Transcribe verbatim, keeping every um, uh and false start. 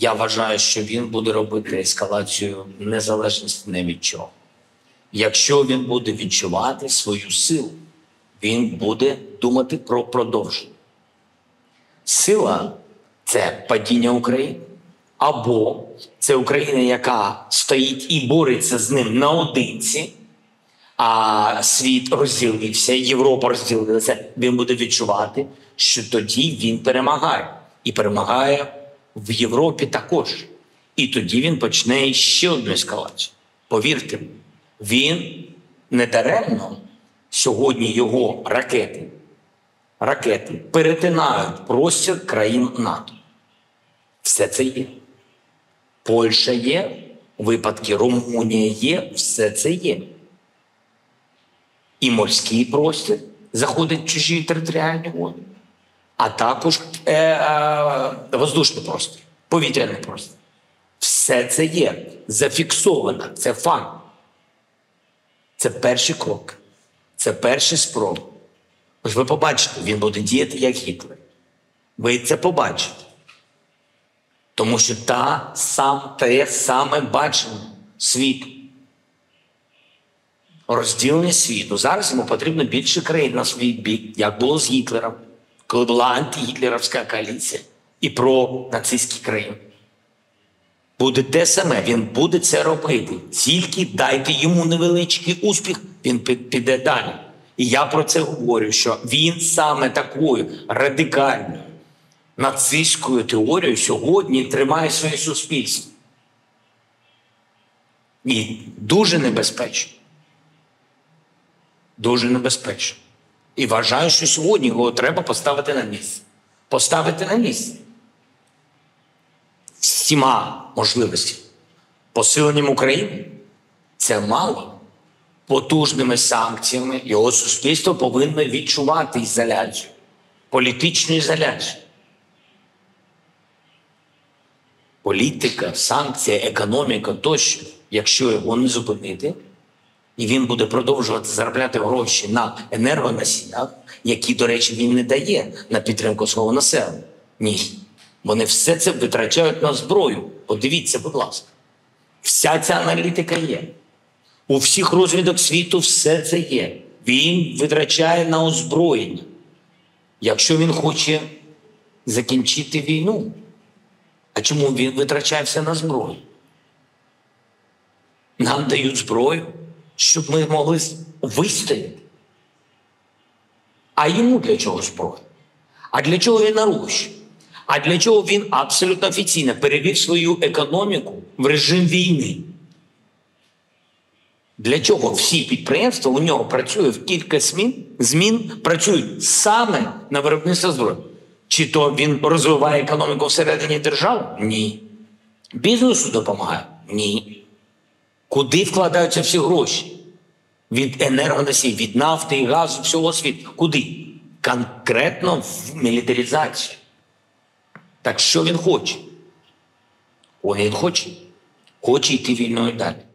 Я вважаю, що він буде робити ескалацію незалежності не від чого. Якщо він буде відчувати свою силу, він буде думати про продовження. Сила – це падіння України, або це Україна, яка стоїть і бореться з ним наодинці, а світ розділився, Європа розділилася, він буде відчувати, що тоді він перемагає. І перемагає в Європі також. І тоді він почне ще одну ескалацію. Повірте, він недаремно сьогодні його ракети, ракети перетинають простір країн НАТО. Все це є. Польща є, випадки Румунія є, все це є. І морський простір заходить чужі територіальні води, а також е, е, воздушний простір, повітряний простір. Все це є, зафіксовано, це факт. Це перший крок, це перші спроби. Ось ви побачите, він буде діяти як Гітлер. Ви це побачите. Тому що та сам, те саме бачення світу. Розділення світу. Зараз йому потрібно більше країн на свій бік, як було з Гітлером, коли була антигітлерівська коаліція і про-нацистські країни. Буде те саме, він буде це робити. Тільки дайте йому невеличкий успіх, він піде далі. І я про це говорю, що він саме такою радикальною нацистською теорією сьогодні тримає своє суспільство. І дуже небезпечно. Дуже небезпечно. І вважаю, що сьогодні його треба поставити на місце. Поставити на місце. Всіма можливостями. Посиленням України це мало. Потужними санкціями його суспільство повинно відчувати ізоляцію. Політичну ізоляцію. Політика, санкція, економіка тощо, якщо його не зупинити, і він буде продовжувати заробляти гроші на енергоносіях, які, до речі, він не дає на підтримку свого населення. Ні. Вони все це витрачають на зброю. Подивіться, будь ласка. Вся ця аналітика є. У всіх розвідок світу все це є. Він витрачає на озброєння. Якщо він хоче закінчити війну, а чому він витрачає все на зброю? Нам дають зброю, щоб ми могли вистояти. А йому для чого зброя? А для чого він нарощує? А для чого він абсолютно офіційно перевів свою економіку в режим війни? Для чого всі підприємства у нього працюють в кілька змін, змін працюють саме на виробництво зброї? Чи то він розвиває економіку всередині держави? Ні. Бізнесу допомагає? Ні. Куди вкладаються всі гроші? Від енергоносій, від нафти і газу, всього світу. Куди? Конкретно в мілітаризацію. Так що він хоче? О, він хоче. Хоче йти війною далі.